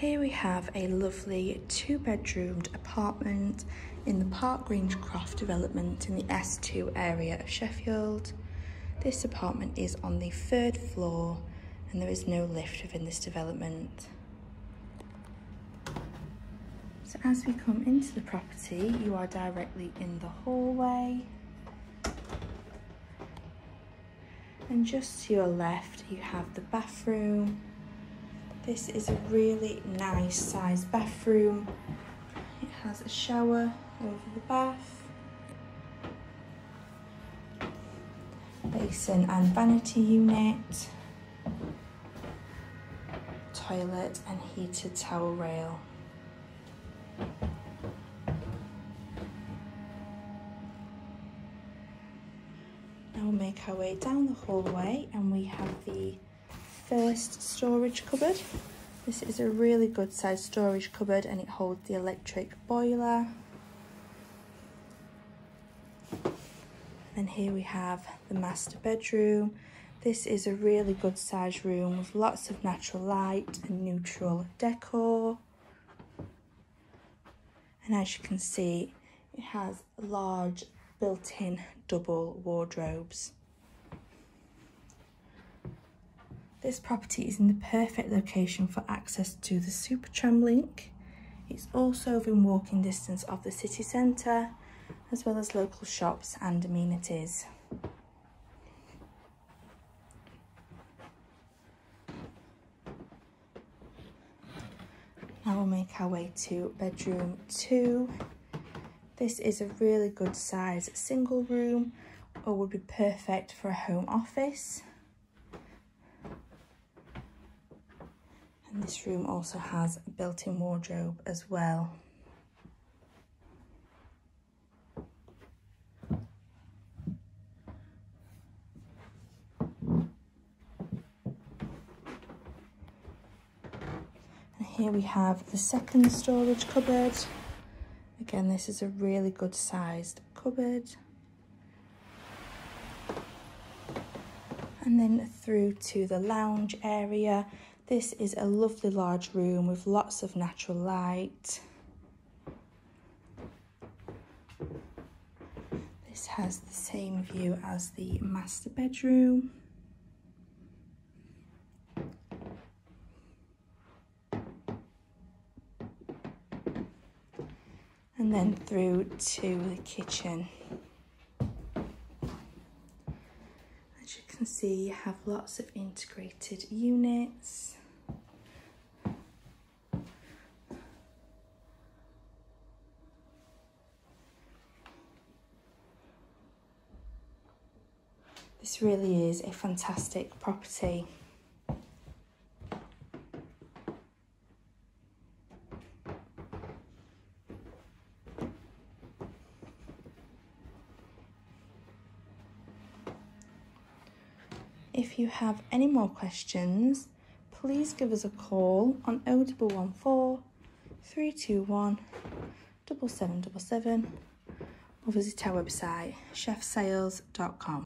Here we have a lovely two-bedroomed apartment in the Park Grange Croft development in the S2 area of Sheffield. This apartment is on the 3rd floor and there is no lift within this development. So as we come into the property, you are directly in the hallway. And just to your left, you have the bathroom. This is a really nice sized bathroom. It has a shower over the bath, basin and vanity unit, toilet and heated towel rail. Now we'll make our way down the hallway and we have the first storage cupboard. This is a really good sized storage cupboard and it holds the electric boiler. And here we have the master bedroom. This is a really good sized room with lots of natural light and neutral decor. And as you can see, it has large built-in double wardrobes. This property is in the perfect location for access to the Supertram link. It's also within walking distance of the city centre, as well as local shops and amenities. Now we'll make our way to bedroom 2. This is a really good size single room, or would be perfect for a home office. And this room also has a built-in wardrobe as well. And here we have the second storage cupboard. Again, this is a really good sized cupboard. And then through to the lounge area. This is a lovely large room with lots of natural light. This has the same view as the master bedroom. And then through to the kitchen. As you can see, you have lots of integrated units. This really is a fantastic property. If you have any more questions, please give us a call on 0114 321 7777 or visit our website chefsales.com.